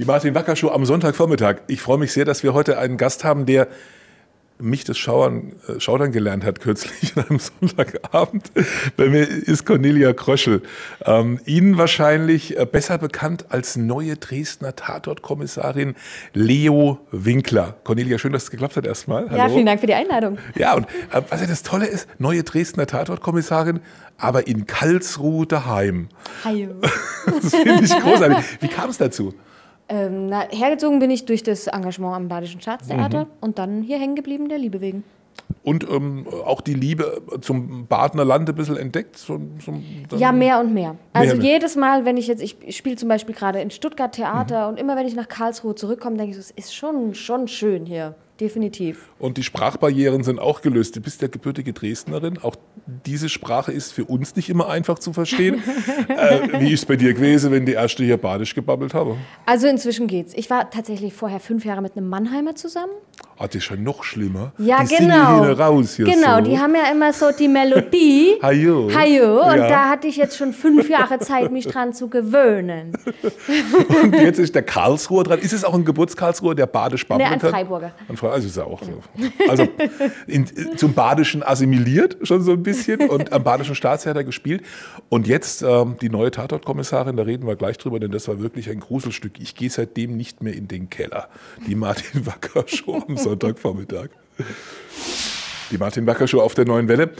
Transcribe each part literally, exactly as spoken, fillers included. Die Martin Wacker Show am Sonntagvormittag. Ich freue mich sehr, dass wir heute einen Gast haben, der mich das Schauern, äh, Schaudern gelernt hat kürzlich an einem Sonntagabend. Bei mir ist Cornelia Gröschel. Ähm, Ihnen wahrscheinlich besser bekannt als neue Dresdner Tatort-Kommissarin Leo Winkler. Cornelia, schön, dass es geklappt hat erstmal. Hallo. Ja, vielen Dank für die Einladung. Ja, und äh, was ja das Tolle ist, neue Dresdner Tatort-Kommissarin, aber in Karlsruhe daheim. Hallo. Das finde ich großartig. Wie kam es dazu? Ähm, na, hergezogen bin ich durch das Engagement am Badischen Staatstheater, mhm, und dann hier hängen geblieben, der Liebe wegen. Und ähm, auch die Liebe zum Badener Land ein bisschen entdeckt? Zum, zum, ja, mehr und mehr. Also mehr jedes Mal, wenn ich jetzt, ich spiele zum Beispiel gerade in Stuttgart Theater, mhm, und immer wenn ich nach Karlsruhe zurückkomme, denke ich, es ist schon, schon schön hier, definitiv. Und die Sprachbarrieren sind auch gelöst. Du bist ja gebürtige Dresdnerin, auch diese Sprache ist für uns nicht immer einfach zu verstehen. äh, wie ist es bei dir gewesen, wenn die erste hier Badisch gebabbelt habe? Also inzwischen geht's. Ich war tatsächlich vorher fünf Jahre mit einem Mannheimer zusammen. Ah, das ist ja noch schlimmer. Ja, die genau. Hier raus hier genau, so. Die haben ja immer so die Melodie. Hajo. Hajo. Und ja, da hatte ich jetzt schon fünf Jahre Zeit, mich dran zu gewöhnen. Und jetzt ist der Karlsruher dran. Ist es auch ein Geburtskarlsruher, der Badisch babbelt? Nee, ein Freiburger. An Freiburger. Also ist er auch so. Also in, zum Badischen assimiliert schon so ein bisschen. Und am Badischen Staatstheater gespielt. Und jetzt ähm, die neue Tatort-Kommissarin, da reden wir gleich drüber, denn das war wirklich ein Gruselstück. Ich gehe seitdem nicht mehr in den Keller. Die Martin Wacker Show am Sonntagvormittag. Die Martin Wacker Show auf der Neuen Welle.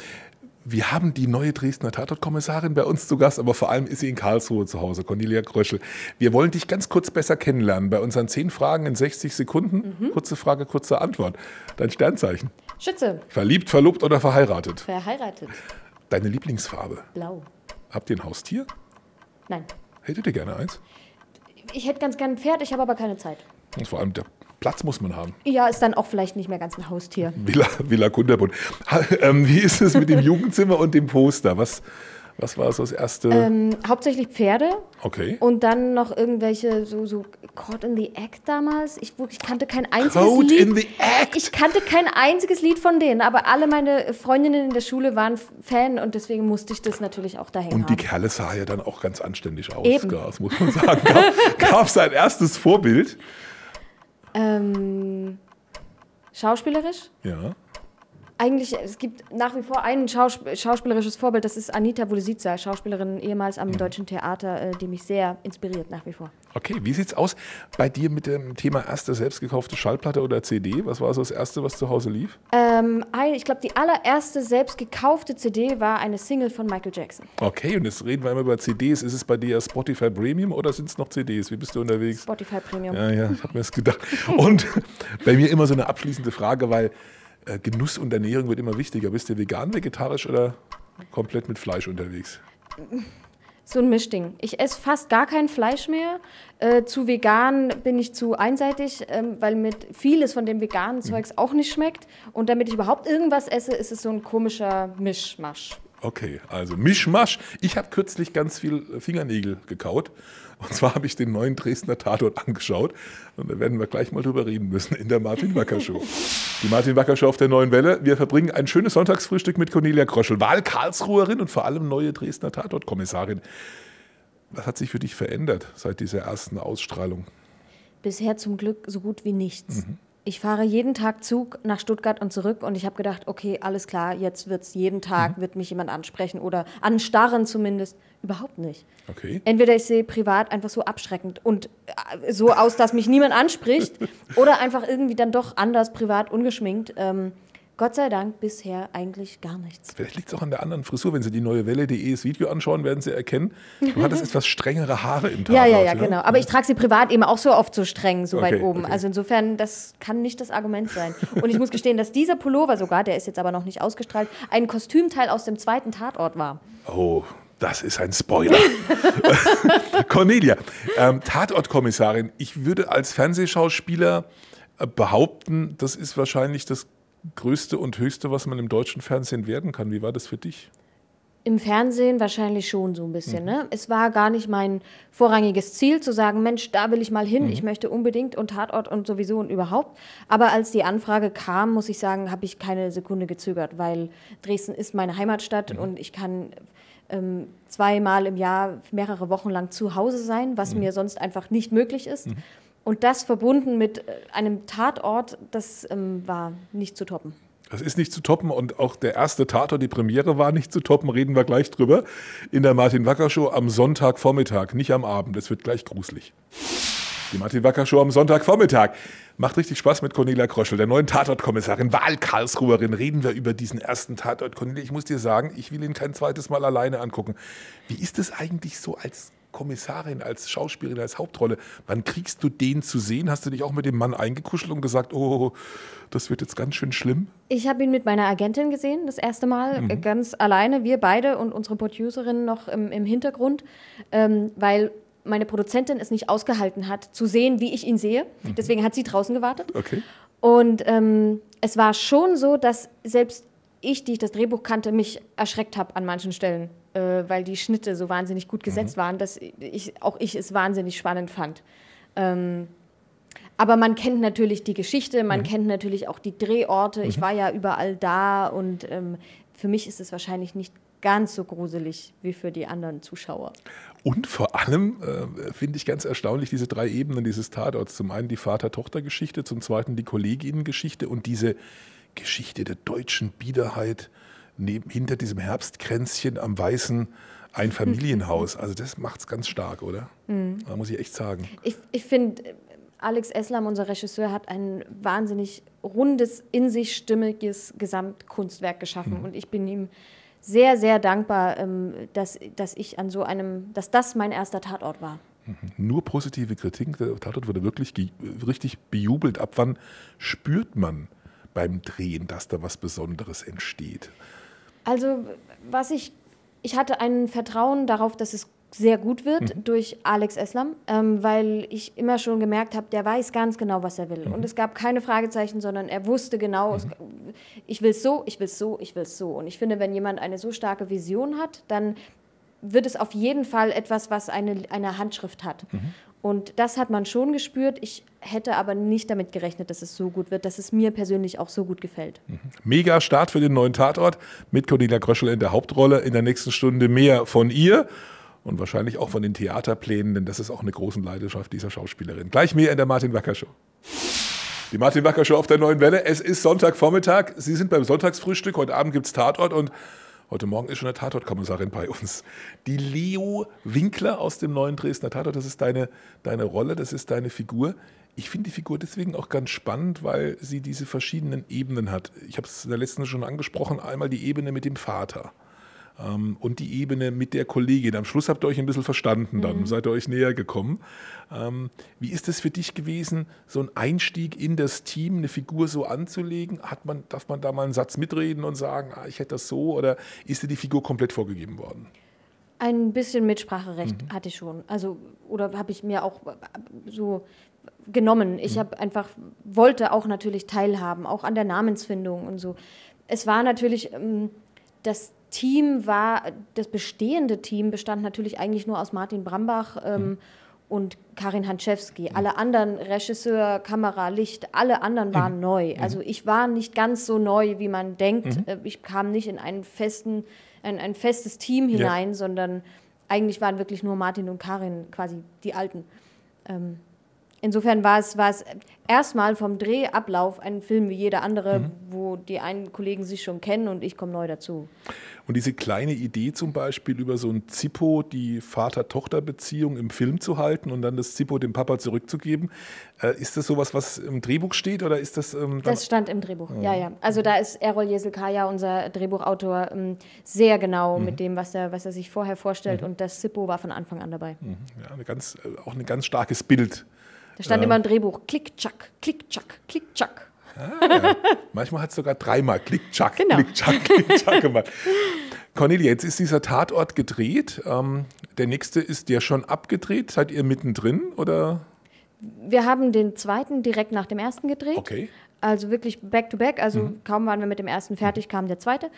Wir haben die neue Dresdner Tatort-Kommissarin bei uns zu Gast, aber vor allem ist sie in Karlsruhe zu Hause, Cornelia Gröschel. Wir wollen dich ganz kurz besser kennenlernen. Bei unseren zehn Fragen in sechzig Sekunden. Mhm. Kurze Frage, kurze Antwort. Dein Sternzeichen? Schütze. Verliebt, verlobt oder verheiratet? Verheiratet. Deine Lieblingsfarbe? Blau. Habt ihr ein Haustier? Nein. Hättet ihr gerne eins? Ich hätte ganz gerne ein Pferd, ich habe aber keine Zeit. Und vor allem der Platz muss man haben. Ja, ist dann auch vielleicht nicht mehr ganz ein Haustier. Villa, Villa Kunterbund. Wie ist es mit dem Jugendzimmer und dem Poster? Was, was war so das erste? Ähm, hauptsächlich Pferde. Okay. Und dann noch irgendwelche, so, so Caught in the Act damals. Ich, ich kannte kein einziges Caught Lied. In the Act? Ich kannte kein einziges Lied von denen. Aber alle meine Freundinnen in der Schule waren Fan und deswegen musste ich das natürlich auch dahin und haben. Und die Kerle sah ja dann auch ganz anständig aus. Eben. Das muss man sagen. Gab es ein erstes Vorbild? Ähm, schauspielerisch? Ja. Eigentlich, es gibt nach wie vor ein Schaus schauspielerisches Vorbild, das ist Anita Gröschel, Schauspielerin ehemals am, mhm, Deutschen Theater, die mich sehr inspiriert nach wie vor. Okay, wie sieht's aus bei dir mit dem Thema erste selbstgekaufte Schallplatte oder C D? Was war so das Erste, was zu Hause lief? Ähm, ich glaube, die allererste selbstgekaufte C D war eine Single von Michael Jackson. Okay, und jetzt reden wir immer über C Ds. Ist es bei dir Spotify Premium oder sind es noch C Ds? Wie bist du unterwegs? Spotify Premium. Ja, ja, ich habe mir das gedacht. Und bei mir immer so eine abschließende Frage, weil Genuss und Ernährung wird immer wichtiger. Bist du vegan, vegetarisch oder komplett mit Fleisch unterwegs? So ein Mischding. Ich esse fast gar kein Fleisch mehr. Äh, zu vegan bin ich zu einseitig, ähm, weil mir vieles von dem veganen Zeugs, mhm, auch nicht schmeckt. Und damit ich überhaupt irgendwas esse, ist es so ein komischer Mischmasch. Okay, also Mischmasch. Ich habe kürzlich ganz viel Fingernägel gekaut. Und zwar habe ich den neuen Dresdner Tatort angeschaut. Und da werden wir gleich mal drüber reden müssen in der Martin Wacker Show. Die Martin Wacker Show auf der Neuen Welle. Wir verbringen ein schönes Sonntagsfrühstück mit Cornelia Gröschel, Wahl-Karlsruherin und vor allem neue Dresdner Tatort-Kommissarin. Was hat sich für dich verändert seit dieser ersten Ausstrahlung? Bisher zum Glück so gut wie nichts. Mhm. Ich fahre jeden Tag Zug nach Stuttgart und zurück und ich habe gedacht, okay, alles klar, jetzt wird es jeden Tag, mhm, wird mich jemand ansprechen oder anstarren zumindest. Überhaupt nicht. Okay. Entweder ich sehe privat einfach so abschreckend und so aus, dass mich niemand anspricht oder einfach irgendwie dann doch anders, privat, ungeschminkt. Ähm, Gott sei Dank bisher eigentlich gar nichts. Vielleicht liegt es auch an der anderen Frisur. Wenn Sie die neue Welle punkt de das Video anschauen, werden Sie erkennen, du hattest etwas strengere Haare im Tatort. Ja, ja, ja, ne? Genau. Aber ich trage sie privat eben auch so oft so streng, so okay, weit oben. Okay. Also insofern, das kann nicht das Argument sein. Und ich muss gestehen, dass dieser Pullover sogar, der ist jetzt aber noch nicht ausgestrahlt, ein Kostümteil aus dem zweiten Tatort war. Oh, das ist ein Spoiler. Cornelia, ähm, Tatort-Kommissarin, ich würde als Fernsehschauspieler behaupten, das ist wahrscheinlich das Größte und Höchste, was man im deutschen Fernsehen werden kann. Wie war das für dich? Im Fernsehen wahrscheinlich schon so ein bisschen. Mhm. Ne? Es war gar nicht mein vorrangiges Ziel, zu sagen, Mensch, da will ich mal hin, mhm, ich möchte unbedingt und Tatort und sowieso und überhaupt. Aber als die Anfrage kam, muss ich sagen, habe ich keine Sekunde gezögert, weil Dresden ist meine Heimatstadt, mhm, und ich kann ähm, zweimal im Jahr mehrere Wochen lang zu Hause sein, was, mhm, mir sonst einfach nicht möglich ist. Mhm. Und das verbunden mit einem Tatort, das ähm, war nicht zu toppen. Das ist nicht zu toppen und auch der erste Tatort, die Premiere, war nicht zu toppen, reden wir gleich drüber. In der Martin Wacker Show am Sonntagvormittag, nicht am Abend, es wird gleich gruselig. Die Martin Wacker Show am Sonntagvormittag. Macht richtig Spaß mit Cornelia Gröschel, der neuen Tatortkommissarin, Wahl-Karlsruherin. Reden wir über diesen ersten Tatort. Cornelia, ich muss dir sagen, ich will ihn kein zweites Mal alleine angucken. Wie ist es eigentlich so als Kommissarin, als Schauspielerin, als Hauptrolle? Wann kriegst du den zu sehen? Hast du dich auch mit dem Mann eingekuschelt und gesagt, oh, das wird jetzt ganz schön schlimm? Ich habe ihn mit meiner Agentin gesehen, das erste Mal, mhm. ganz alleine. Wir beide und unsere Producerin noch im, im Hintergrund, ähm, weil meine Produzentin es nicht ausgehalten hat, zu sehen, wie ich ihn sehe. Mhm. Deswegen hat sie draußen gewartet. Okay. Und ähm, es war schon so, dass selbst ich, die ich das Drehbuch kannte, mich erschreckt habe an manchen Stellen, äh, weil die Schnitte so wahnsinnig gut gesetzt mhm. waren, dass ich, auch ich es wahnsinnig spannend fand. Ähm, aber man kennt natürlich die Geschichte, man mhm. kennt natürlich auch die Drehorte. Mhm. Ich war ja überall da und ähm, für mich ist es wahrscheinlich nicht ganz so gruselig wie für die anderen Zuschauer. Und vor allem äh, finde ich ganz erstaunlich diese drei Ebenen dieses Tatorts. Zum einen die Vater-Tochter-Geschichte, zum zweiten die Kolleginnen-Geschichte und diese Geschichte der deutschen Biederheit neben, hinter diesem Herbstkränzchen am weißen Einfamilienhaus. Also das macht es ganz stark, oder? Mhm. Da muss ich echt sagen. Ich, ich finde, Alex Eslam, unser Regisseur, hat ein wahnsinnig rundes, in sich stimmiges Gesamtkunstwerk geschaffen. Mhm. Und ich bin ihm sehr, sehr dankbar, dass, dass ich an so einem, dass das mein erster Tatort war. Nur positive Kritik. Der Tatort wurde wirklich richtig bejubelt. Ab wann spürt man beim Drehen, dass da was Besonderes entsteht? Also, was ich, ich hatte ein Vertrauen darauf, dass es sehr gut wird mhm. durch Alex Eslam, ähm, weil ich immer schon gemerkt habe, der weiß ganz genau, was er will. Mhm. Und es gab keine Fragezeichen, sondern er wusste genau, mhm. es, ich will es so, ich will es so, ich will es so. Und ich finde, wenn jemand eine so starke Vision hat, dann wird es auf jeden Fall etwas, was eine, eine Handschrift hat. Mhm. Und das hat man schon gespürt. Ich hätte aber nicht damit gerechnet, dass es so gut wird, dass es mir persönlich auch so gut gefällt. Mega Start für den neuen Tatort mit Cornelia Gröschel in der Hauptrolle. In der nächsten Stunde mehr von ihr. Und wahrscheinlich auch von den Theaterplänen, denn das ist auch eine große Leidenschaft dieser Schauspielerin. Gleich mehr in der Martin Wacker Show. Die Martin Wacker Show auf der Neuen Welle. Es ist Sonntagvormittag. Sie sind beim Sonntagsfrühstück. Heute Abend gibt es Tatort und heute Morgen ist schon eine Tatortkommissarin bei uns. Die Leo Winkler aus dem neuen Dresdner Tatort. Das ist deine, deine Rolle, das ist deine Figur. Ich finde die Figur deswegen auch ganz spannend, weil sie diese verschiedenen Ebenen hat. Ich habe es in der letzten schon angesprochen. Einmal die Ebene mit dem Vater. Und die Ebene mit der Kollegin. Am Schluss habt ihr euch ein bisschen verstanden, dann mhm. seid ihr euch näher gekommen. Wie ist das für dich gewesen, so einen Einstieg in das Team, eine Figur so anzulegen? Hat man, darf man da mal einen Satz mitreden und sagen, ah, ich hätte das so? Oder ist dir die Figur komplett vorgegeben worden? Ein bisschen Mitspracherecht mhm. hatte ich schon. Also, oder habe ich mir auch so genommen. Ich mhm. habe einfach, wollte auch natürlich teilhaben, auch an der Namensfindung und so. Es war natürlich ähm, das Team war, das bestehende Team bestand natürlich eigentlich nur aus Martin Brambach ähm, mhm. und Karin Hanczewski. Mhm. Alle anderen, Regisseur, Kamera, Licht, alle anderen waren mhm. neu. Also ich war nicht ganz so neu, wie man denkt. Mhm. Ich kam nicht in, einen festen, in ein festes Team hinein, ja. sondern eigentlich waren wirklich nur Martin und Karin quasi die Alten. Ähm, insofern war es, war es erstmal vom Drehablauf ein Film wie jeder andere, mhm. wo die einen Kollegen sich schon kennen und ich komme neu dazu. Und diese kleine Idee zum Beispiel über so ein Zippo, die Vater-Tochter-Beziehung im Film zu halten und dann das Zippo dem Papa zurückzugeben, äh, ist das sowas, was im Drehbuch steht oder ist das? Ähm, das stand im Drehbuch, ja, ja. ja. Also da ist Erol Yesilkaya, unser Drehbuchautor, ähm, sehr genau mhm. mit dem, was er, was er sich vorher vorstellt mhm. und das Zippo war von Anfang an dabei. Mhm. Ja, eine ganz, auch ein ganz starkes Bild. Da stand ähm. immer im Drehbuch, klick, tschack, klick, tschack, klick, tschack. Ah, ja. Manchmal hat es sogar dreimal Klick, Tschack, genau. Klick, Tschack, Klick, Tschack gemacht. Cornelia, jetzt ist dieser Tatort gedreht. Ähm, der nächste ist ja schon abgedreht. Seid ihr mittendrin? Oder? Wir haben den zweiten direkt nach dem ersten gedreht. Okay. Also wirklich back to back. Also mhm. kaum waren wir mit dem ersten fertig, kam der zweite.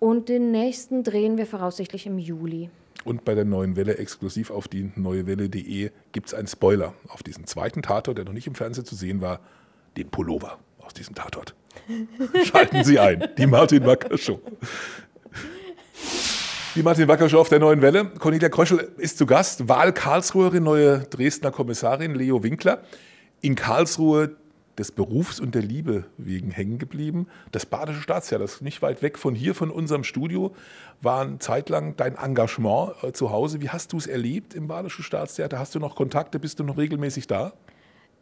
Und den nächsten drehen wir voraussichtlich im Juli. Und bei der Neuen Welle exklusiv auf die neuewelle punkt de gibt es einen Spoiler auf diesen zweiten Tatort, der noch nicht im Fernsehen zu sehen war. Den Pullover aus diesem Tatort. Schalten Sie ein, die Martin Wacker Show. Wie Martin Wacker schon auf der Neuen Welle. Cornelia Gröschel ist zu Gast, Wahl-Karlsruherin, neue Dresdner Kommissarin Leo Winkler. In Karlsruhe des Berufs und der Liebe wegen hängen geblieben. Das Badische Staatstheater, das ist nicht weit weg von hier, von unserem Studio, war eine Zeit lang dein Engagement äh, zu Hause. Wie hast du es erlebt im Badischen Staatstheater? Hast du noch Kontakte? Bist du noch regelmäßig da?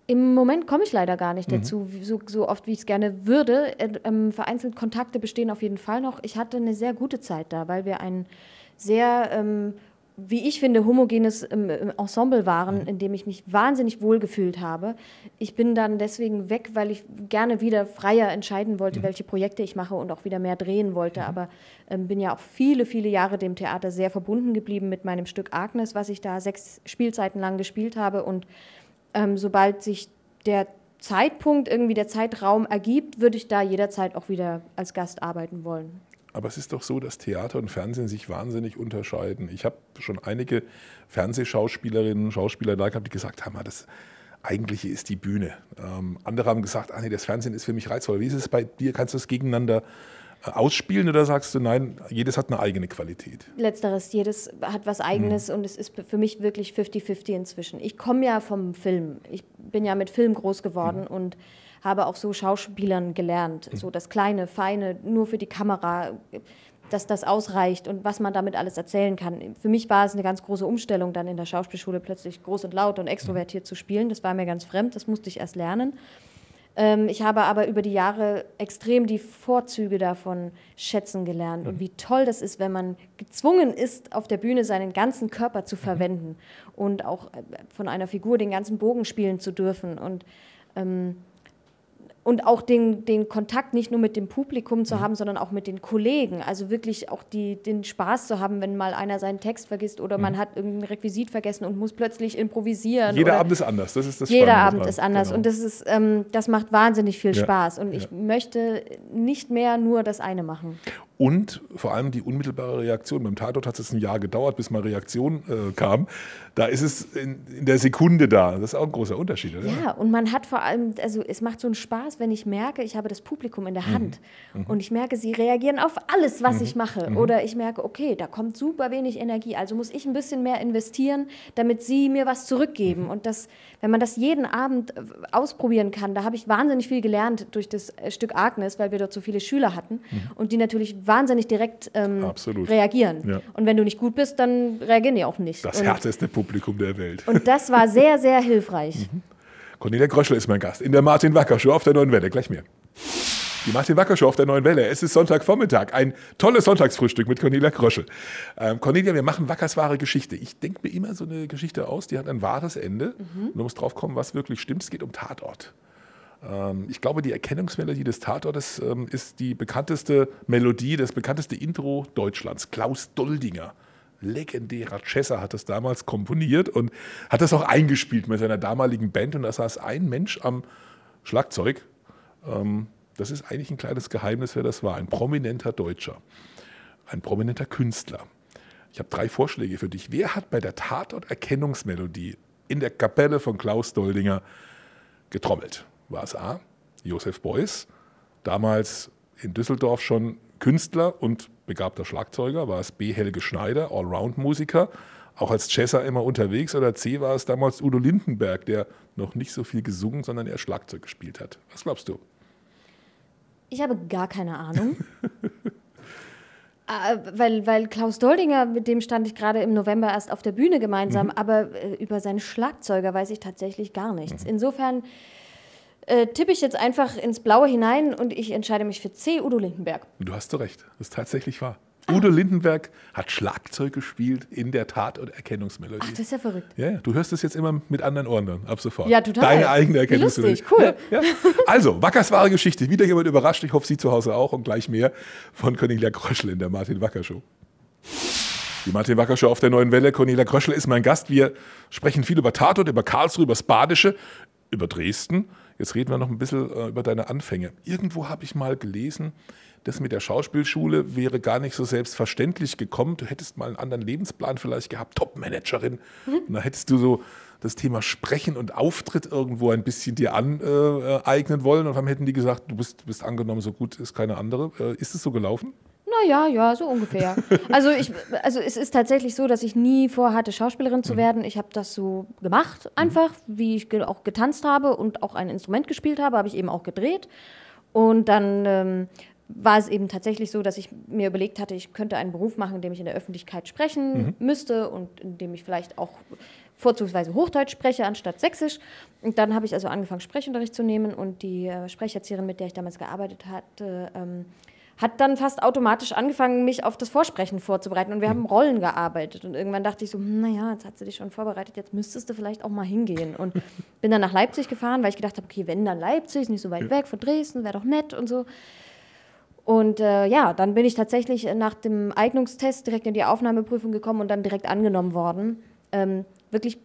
Im Moment komme ich leider gar nicht dazu, mhm. so, so oft, wie ich es gerne würde. Äh, ähm, vereinzelt Kontakte bestehen auf jeden Fall noch. Ich hatte eine sehr gute Zeit da, weil wir ein sehr... Ähm, wie ich finde, homogenes Ensemble waren, in dem ich mich wahnsinnig wohl gefühlt habe. Ich bin dann deswegen weg, weil ich gerne wieder freier entscheiden wollte, welche Projekte ich mache und auch wieder mehr drehen wollte. Aber ähm, bin ja auch viele, viele Jahre dem Theater sehr verbunden geblieben mit meinem Stück Agnes, was ich da sechs Spielzeiten lang gespielt habe. Und ähm, sobald sich der Zeitpunkt, irgendwie der Zeitraum ergibt, würde ich da jederzeit auch wieder als Gast arbeiten wollen. Aber es ist doch so, dass Theater und Fernsehen sich wahnsinnig unterscheiden. Ich habe schon einige Fernsehschauspielerinnen und Schauspieler da gehabt, die gesagt haben, das Eigentliche ist die Bühne. Ähm, andere haben gesagt, ah, nee, das Fernsehen ist für mich reizvoll. Wie ist es bei dir? Kannst du das gegeneinander ausspielen oder sagst du, nein, jedes hat eine eigene Qualität? Letzteres, jedes hat was Eigenes mhm. und es ist für mich wirklich fifty fifty inzwischen. Ich komme ja vom Film. Ich bin ja mit Film groß geworden mhm. und habe auch so Schauspielern gelernt, so das kleine, feine, nur für die Kamera, dass das ausreicht und was man damit alles erzählen kann. Für mich war es eine ganz große Umstellung, dann in der Schauspielschule plötzlich groß und laut und extrovertiert zu spielen. Das war mir ganz fremd, das musste ich erst lernen. Ich habe aber über die Jahre extrem die Vorzüge davon schätzen gelernt und wie toll das ist, wenn man gezwungen ist, auf der Bühne seinen ganzen Körper zu verwenden und auch von einer Figur den ganzen Bogen spielen zu dürfen und ähm, Und auch den, den Kontakt nicht nur mit dem Publikum zu haben, sondern auch mit den Kollegen. Also wirklich auch die, den Spaß zu haben, wenn mal einer seinen Text vergisst oder mhm. man hat irgendein Requisit vergessen und muss plötzlich improvisieren. Jeder Abend ist anders, das ist das Spannende. Jeder Abend ist anders genau. und das, ist, ähm, das macht wahnsinnig viel ja. Spaß. Und ich ja. möchte nicht mehr nur das eine machen. Und vor allem die unmittelbare Reaktion. Beim Tatort hat es ein Jahr gedauert, bis mal Reaktion äh, kam. Da ist es in, in der Sekunde da. Das ist auch ein großer Unterschied, oder? Ja, und man hat vor allem, also es macht so einen Spaß, wenn ich merke, ich habe das Publikum in der Hand. Mhm. Und ich merke, sie reagieren auf alles, was mhm. ich mache. Mhm. Oder ich merke, okay, da kommt super wenig Energie. Also muss ich ein bisschen mehr investieren, damit sie mir was zurückgeben. Mhm. Und das, wenn man das jeden Abend ausprobieren kann, da habe ich wahnsinnig viel gelernt durch das Stück Agnes, weil wir dort so viele Schüler hatten. Mhm. Und die natürlich wahnsinnig direkt ähm, reagieren. Ja. Und wenn du nicht gut bist, dann reagieren die auch nicht. Das härteste Publikum der Welt. Und das war sehr, sehr hilfreich. Mhm. Cornelia Gröschel ist mein Gast in der Martin Wacker Show auf der Neuen Welle. Gleich mehr. Die Martin Wacker Show auf der Neuen Welle. Es ist Sonntagvormittag. Ein tolles Sonntagsfrühstück mit Cornelia Gröschel. Ähm, Cornelia, wir machen Wackers wahre Geschichte. Ich denke mir immer so eine Geschichte aus, die hat ein wahres Ende. Mhm. Und du musst drauf kommen, was wirklich stimmt. Es geht um Tatort. Ich glaube, die Erkennungsmelodie des Tatortes ist die bekannteste Melodie, das bekannteste Intro Deutschlands. Klaus Doldinger, legendärer Chesser, hat das damals komponiert und hat das auch eingespielt mit seiner damaligen Band. Und da saß ein Mensch am Schlagzeug. Das ist eigentlich ein kleines Geheimnis, wer das war. Ein prominenter Deutscher, ein prominenter Künstler. Ich habe drei Vorschläge für dich. Wer hat bei der Tatort-Erkennungsmelodie in der Kapelle von Klaus Doldinger getrommelt? War es A, Josef Beuys, damals in Düsseldorf schon Künstler und begabter Schlagzeuger, war es B, Helge Schneider, Allround-Musiker, auch als Chesser immer unterwegs, oder C, war es damals Udo Lindenberg, der noch nicht so viel gesungen, sondern eher Schlagzeug gespielt hat. Was glaubst du? Ich habe gar keine Ahnung. Weil, weil Klaus Doldinger, mit dem stand ich gerade im November erst auf der Bühne gemeinsam, mhm. aber über seinen Schlagzeuger weiß ich tatsächlich gar nichts. Mhm. Insofern... Äh, tippe ich jetzt einfach ins Blaue hinein und ich entscheide mich für C, Udo Lindenberg. Du hast recht, das ist tatsächlich wahr. Ah. Udo Lindenberg hat Schlagzeug gespielt in der Tat- und Erkennungsmelodie. Ach, das ist ja verrückt. Ja, du hörst es jetzt immer mit anderen Ohren dann, ab sofort. Ja, total. Deine eigene Erkennungsmelodie. Lustig, cool. Ja, ja. Also, Wackers wahre Geschichte. Wieder jemand überrascht, ich hoffe, Sie zu Hause auch. Und gleich mehr von Cornelia Gröschel in der Martin-Wacker-Show. Die Martin Wacker Show auf der Neuen Welle. Cornelia Gröschel ist mein Gast. Wir sprechen viel über Tatort, über Karlsruhe, über das Badische, über Dresden. Jetzt reden wir noch ein bisschen äh, über deine Anfänge. Irgendwo habe ich mal gelesen, das mit der Schauspielschule wäre gar nicht so selbstverständlich gekommen. Du hättest mal einen anderen Lebensplan vielleicht gehabt, Top-Managerin. Mhm. Und da hättest du so das Thema Sprechen und Auftritt irgendwo ein bisschen dir aneignen wollen. Und dann hätten die gesagt, du bist, bist angenommen, so gut ist keine andere. Äh, ist es so gelaufen? Naja, ja, so ungefähr. Also, ich, also es ist tatsächlich so, dass ich nie vorhatte, Schauspielerin zu werden. Ich habe das so gemacht einfach, wie ich ge- auch getanzt habe und auch ein Instrument gespielt habe, habe ich eben auch gedreht. Und dann ähm, war es eben tatsächlich so, dass ich mir überlegt hatte, ich könnte einen Beruf machen, in dem ich in der Öffentlichkeit sprechen mhm. müsste und in dem ich vielleicht auch vorzugsweise Hochdeutsch spreche anstatt Sächsisch. Und dann habe ich also angefangen, Sprechunterricht zu nehmen, und die äh, Sprecherzieherin, mit der ich damals gearbeitet hatte, ähm, hat dann fast automatisch angefangen, mich auf das Vorsprechen vorzubereiten. Und wir haben Rollen gearbeitet. Und irgendwann dachte ich so, naja, jetzt hat sie dich schon vorbereitet, jetzt müsstest du vielleicht auch mal hingehen. Und bin dann nach Leipzig gefahren, weil ich gedacht habe, okay, wenn dann Leipzig, ist nicht so weit weg von Dresden, wäre doch nett und so. Und äh, ja, dann bin ich tatsächlich nach dem Eignungstest direkt in die Aufnahmeprüfung gekommen und dann direkt angenommen worden. Ähm, wirklich...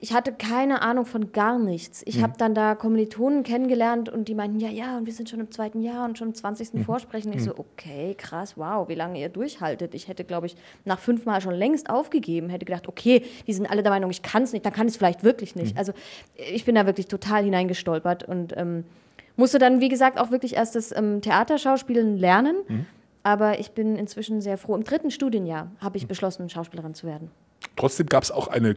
Ich hatte keine Ahnung von gar nichts. Ich mhm. habe dann da Kommilitonen kennengelernt und die meinten, ja, ja, und wir sind schon im zweiten Jahr und schon im zwanzigsten Mhm. Vorsprechen. Ich so, okay, krass, wow, wie lange ihr durchhaltet. Ich hätte, glaube ich, nach fünf Mal schon längst aufgegeben, hätte gedacht, okay, die sind alle der Meinung, ich kann es nicht, dann kann ich es vielleicht wirklich nicht. Mhm. Also ich bin da wirklich total hineingestolpert und ähm, musste dann, wie gesagt, auch wirklich erst das ähm, Theaterschauspielen lernen. Mhm. Aber ich bin inzwischen sehr froh. Im dritten Studienjahr habe ich mhm. beschlossen, Schauspielerin zu werden. Trotzdem gab es auch eine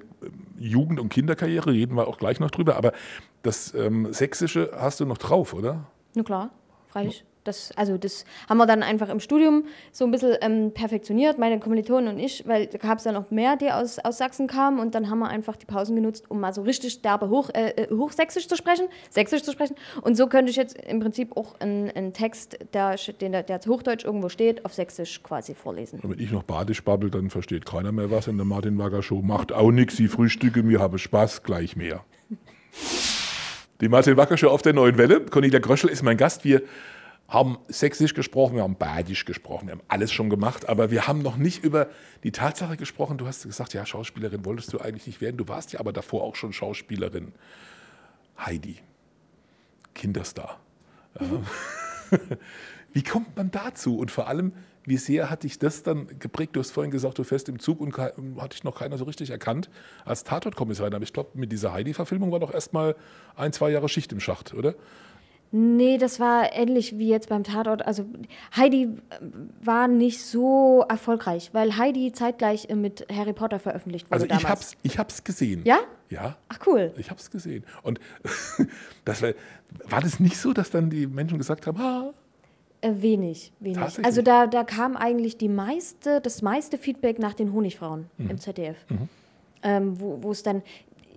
Jugend- und Kinderkarriere, reden wir auch gleich noch drüber, aber das ähm, Sächsische hast du noch drauf, oder? Na klar, freilich. Das, also das haben wir dann einfach im Studium so ein bisschen ähm, perfektioniert, meine Kommilitonen und ich, weil da gab es dann noch mehr, die aus, aus Sachsen kamen, und dann haben wir einfach die Pausen genutzt, um mal so richtig derbe hoch, äh, Hochsächsisch zu sprechen, Sächsisch zu sprechen, und so könnte ich jetzt im Prinzip auch einen, einen Text, der, den, der jetzt Hochdeutsch irgendwo steht, auf Sächsisch quasi vorlesen. Wenn ich noch Badisch babbel, dann versteht keiner mehr was, und der Martin Wacker Show macht auch nichts, sie frühstücke, mir habe Spaß, gleich mehr. Die Martin Wacker Show auf der Neuen Welle, Cornelia Gröschel ist mein Gast, wir haben Sächsisch gesprochen, wir haben Badisch gesprochen, wir haben alles schon gemacht, aber wir haben noch nicht über die Tatsache gesprochen. Du hast gesagt, ja, Schauspielerin wolltest du eigentlich nicht werden, du warst ja aber davor auch schon Schauspielerin. Heidi, Kinderstar. Mhm. Wie kommt man dazu, und vor allem, wie sehr hat dich das dann geprägt? Du hast vorhin gesagt, du fährst im Zug und ke- hatte ich noch keiner so richtig erkannt als Tatort-Kommissarin, aber ich glaube, mit dieser Heidi-Verfilmung war doch erst mal ein, zwei Jahre Schicht im Schacht, oder? Nee, das war ähnlich wie jetzt beim Tatort. Also Heidi war nicht so erfolgreich, weil Heidi zeitgleich mit Harry Potter veröffentlicht wurde, also ich damals. Hab's, ich hab's gesehen. Ja? Ja. Ach cool. Ich hab's gesehen. Und das war, war das nicht so, dass dann die Menschen gesagt haben, ah, Wenig, wenig. Also da, da kam eigentlich die meiste, das meiste Feedback nach den Honigfrauen mhm. im Z D F. Mhm. Ähm, wo es dann...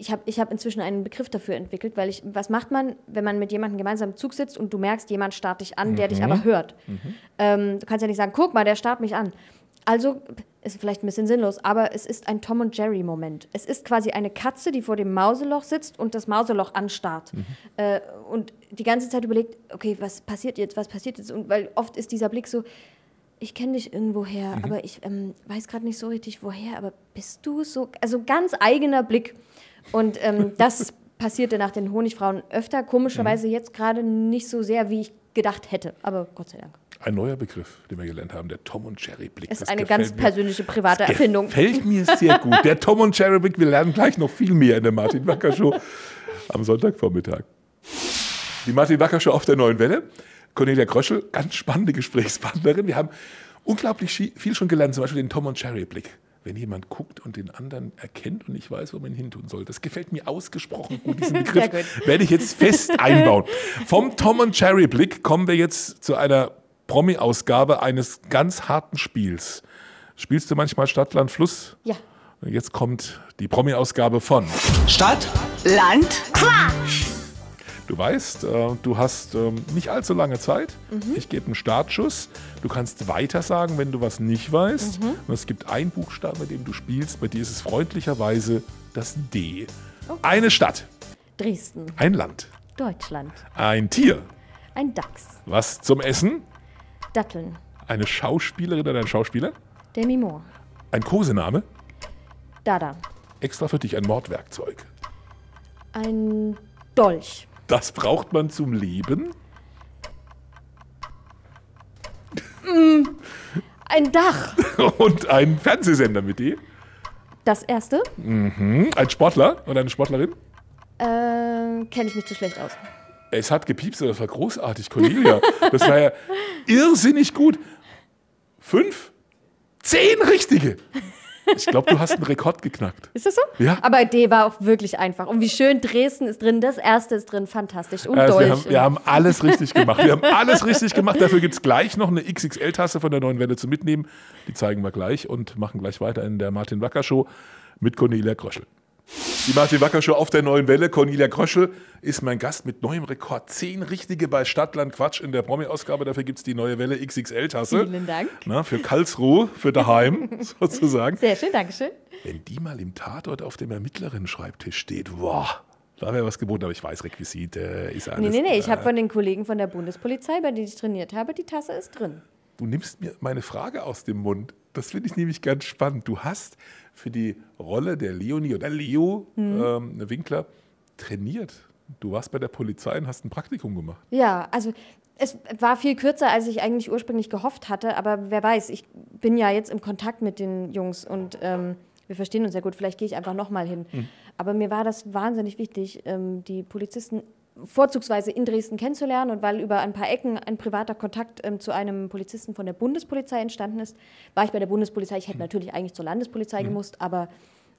Ich habe ich hab inzwischen einen Begriff dafür entwickelt, weil ich, was macht man, wenn man mit jemandem gemeinsam im Zug sitzt und du merkst, jemand starrt dich an, der mhm. dich aber hört. Mhm. Ähm, du kannst ja nicht sagen, guck mal, der starrt mich an. Also, ist vielleicht ein bisschen sinnlos, aber es ist ein Tom und Jerry-Moment. Es ist quasi eine Katze, die vor dem Mauseloch sitzt und das Mauseloch anstarrt. Mhm. Äh, und die ganze Zeit überlegt, okay, was passiert jetzt, was passiert jetzt? Und weil oft ist dieser Blick so, ich kenne dich irgendwoher, mhm. aber ich ähm, weiß gerade nicht so richtig, woher, aber bist du so? Also ganz eigener Blick. Und ähm, das passierte nach den Honigfrauen öfter, komischerweise jetzt gerade nicht so sehr, wie ich gedacht hätte, aber Gott sei Dank. Ein neuer Begriff, den wir gelernt haben, der Tom- und Jerry-Blick. Ist das eine ganz mir. persönliche, private das Erfindung. Gefällt mir sehr gut, der Tom- und Jerry-Blick, wir lernen gleich noch viel mehr in der Martin Wacker Show am Sonntagvormittag. Die Martin Wacker Show auf der Neuen Welle, Cornelia Gröschel, ganz spannende Gesprächspartnerin. Wir haben unglaublich viel schon gelernt, zum Beispiel den Tom- und Jerry-Blick. Wenn jemand guckt und den anderen erkennt und nicht weiß, wo man hintun soll. Das gefällt mir ausgesprochen gut, diesen Begriff werde ich jetzt fest einbauen. Vom Tom und Jerry Blick kommen wir jetzt zu einer Promi-Ausgabe eines ganz harten Spiels. Spielst du manchmal Stadt, Land, Fluss? Ja. Und jetzt kommt die Promi-Ausgabe von Stadt, Land, Quatsch. Du weißt, du hast nicht allzu lange Zeit. Mhm. Ich gebe einen Startschuss. Du kannst weiter sagen, wenn du was nicht weißt. Mhm. Und es gibt einen Buchstaben, mit dem du spielst. Bei dir ist es freundlicherweise das D. Okay. Eine Stadt. Dresden. Ein Land. Deutschland. Ein Tier. Ein Dachs. Was zum Essen? Datteln. Eine Schauspielerin oder ein Schauspieler? Demi Moore. Ein Kosename? Dada. Extra für dich ein Mordwerkzeug. Ein Dolch. Das braucht man zum Leben? Ein Dach. Und ein Fernsehsender mit D? Das Erste. Mhm. Ein Sportler oder eine Sportlerin? Äh, kenne ich mich zu schlecht aus. Es hat gepiepst, das war großartig, Cornelia. Das war ja irrsinnig gut. fünf, zehn richtige. Ich glaube, du hast einen Rekord geknackt. Ist das so? Ja. Aber die war auch wirklich einfach. Und wie schön, Dresden ist drin, das Erste ist drin, fantastisch. Und also Deutsch. Wir, wir haben alles richtig gemacht. Wir haben alles richtig gemacht. Dafür gibt es gleich noch eine X X L-Tasse von der Neuen Welle zu mitnehmen. Die zeigen wir gleich und machen gleich weiter in der Martin Wacker Show mit Cornelia Gröschel. Die Martin Wacker Show auf der Neuen Welle. Cornelia Gröschel ist mein Gast mit neuem Rekord. Zehn richtige bei Stadtland Quatsch in der Promi-Ausgabe. Dafür gibt es die Neue Welle X X L-Tasse. Vielen Dank. Na, für Karlsruhe, für daheim sozusagen. Sehr schön, Dankeschön. Wenn die mal im Tatort auf dem Ermittlerinnen-Schreibtisch steht, wow, da wäre was geboten, aber ich weiß, Requisite ist alles. Nee, nee, nee, ich habe von den Kollegen von der Bundespolizei, bei denen ich trainiert habe, die Tasse ist drin. Du nimmst mir meine Frage aus dem Mund. Das finde ich nämlich ganz spannend. Du hast für die Rolle der Leonie oder Leo mhm. ähm, Winkler trainiert. Du warst bei der Polizei und hast ein Praktikum gemacht. Ja, also es war viel kürzer, als ich eigentlich ursprünglich gehofft hatte. Aber wer weiß, ich bin ja jetzt im Kontakt mit den Jungs und ähm, wir verstehen uns sehr gut. Vielleicht gehe ich einfach nochmal hin. Mhm. Aber mir war das wahnsinnig wichtig, ähm, die Polizisten vorzugsweise in Dresden kennenzulernen, und weil über ein paar Ecken ein privater Kontakt ähm, zu einem Polizisten von der Bundespolizei entstanden ist, war ich bei der Bundespolizei. Ich hätte mhm. natürlich eigentlich zur Landespolizei mhm. gemusst, aber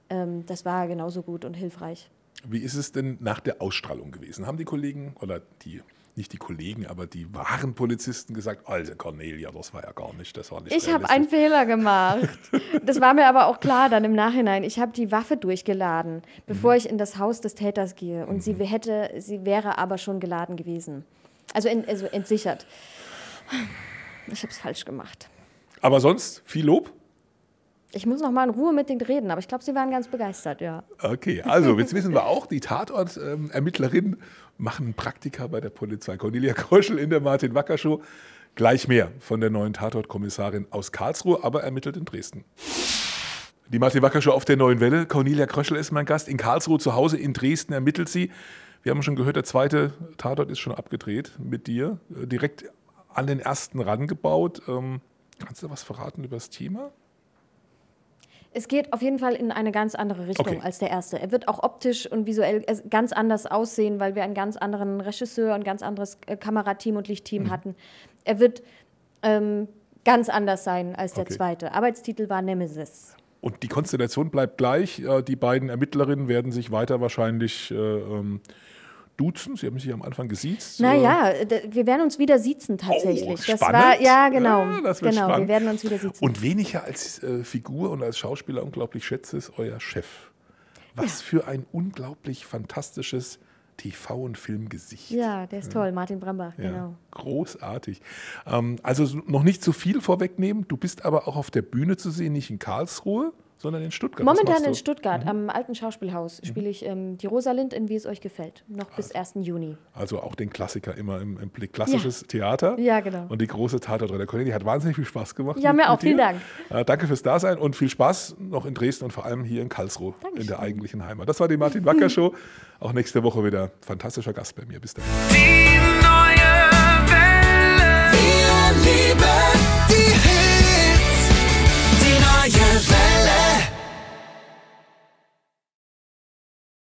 ähm, das war genauso gut und hilfreich. Wie ist es denn nach der Ausstrahlung gewesen? Haben die Kollegen oder die, nicht die Kollegen, aber die wahren Polizisten gesagt, also Cornelia, das war ja gar nicht, das war nicht realistisch. Ich habe einen Fehler gemacht. Das war mir aber auch klar dann im Nachhinein. Ich habe die Waffe durchgeladen, bevor mhm. ich in das Haus des Täters gehe. Und mhm. sie hätte, sie wäre aber schon geladen gewesen. Also, in, also entsichert. Ich habe es falsch gemacht. Aber sonst viel Lob? Ich muss noch mal in Ruhe mit denen reden, aber ich glaube, sie waren ganz begeistert, ja. Okay, also jetzt wissen wir auch, die Tatort-Ermittlerinnen machen Praktika bei der Polizei. Cornelia Gröschel in der Martin-Wacker-Show. Gleich mehr von der neuen Tatort-Kommissarin aus Karlsruhe, aber ermittelt in Dresden. Die Martin-Wacker-Show auf der Neuen Welle. Cornelia Gröschel ist mein Gast. In Karlsruhe zu Hause, in Dresden ermittelt sie. Wir haben schon gehört, der zweite Tatort ist schon abgedreht mit dir. Direkt an den ersten rangebaut. Kannst du was verraten über das Thema? Es geht auf jeden Fall in eine ganz andere Richtung okay. als der erste. Er wird auch optisch und visuell ganz anders aussehen, weil wir einen ganz anderen Regisseur und ganz anderes Kamerateam und Lichtteam mhm. hatten. Er wird ähm, ganz anders sein als der okay. zweite. Arbeitstitel war Nemesis. Und die Konstellation bleibt gleich. Die beiden Ermittlerinnen werden sich weiter wahrscheinlich äh, ähm duzen? Sie haben sich am Anfang gesiezt. Naja, wir werden uns wieder siezen tatsächlich. Oh, das war, ja, genau. Ja, das wird genau spannend. Wir werden uns wieder siezen. Und wen ich ja als äh, Figur und als Schauspieler unglaublich schätze, ist euer Chef. Was ja. für ein unglaublich fantastisches T V- und Filmgesicht. Ja, der ist ja. toll, Martin Brambach, ja, genau. Großartig. Ähm, also noch nicht zu viel vorwegnehmen, du bist aber auch auf der Bühne zu sehen, nicht in Karlsruhe, sondern in Stuttgart. Momentan in Stuttgart, mhm. am Alten Schauspielhaus, mhm. spiele ich ähm, die Rosalind in Wie es euch gefällt, noch also, bis ersten Juni. Also auch den Klassiker immer im, im Blick. Klassisches ja. Theater. Ja, genau. Und die große Tatort. Der Cornelia hat wahnsinnig viel Spaß gemacht. Ja, mir auch. Vielen Dank. Äh, danke fürs Dasein und viel Spaß noch in Dresden und vor allem hier in Karlsruhe, Dankeschön. In der eigentlichen Heimat. Das war die Martin Wacker Show. Auch nächste Woche wieder fantastischer Gast bei mir. Bis dann.